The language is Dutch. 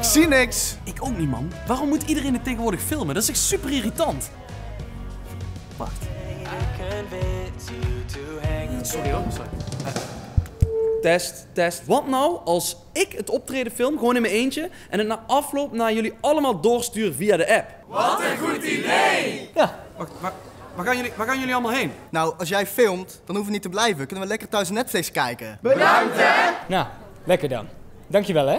Ik zie niks. Ik ook niet, man. Waarom moet iedereen het tegenwoordig filmen? Dat is echt super irritant. Wacht. Sorry hoor, sorry. Test, test. Wat nou als ik het optreden film, gewoon in mijn eentje, en het na afloop naar jullie allemaal doorstuur via de app? Wat een goed idee! Ja. Wacht, waar gaan jullie allemaal heen? Nou, als jij filmt, dan hoeven we niet te blijven. Kunnen we lekker thuis Netflix kijken. Bedankt, hè? Nou, lekker dan. Dankjewel, hè?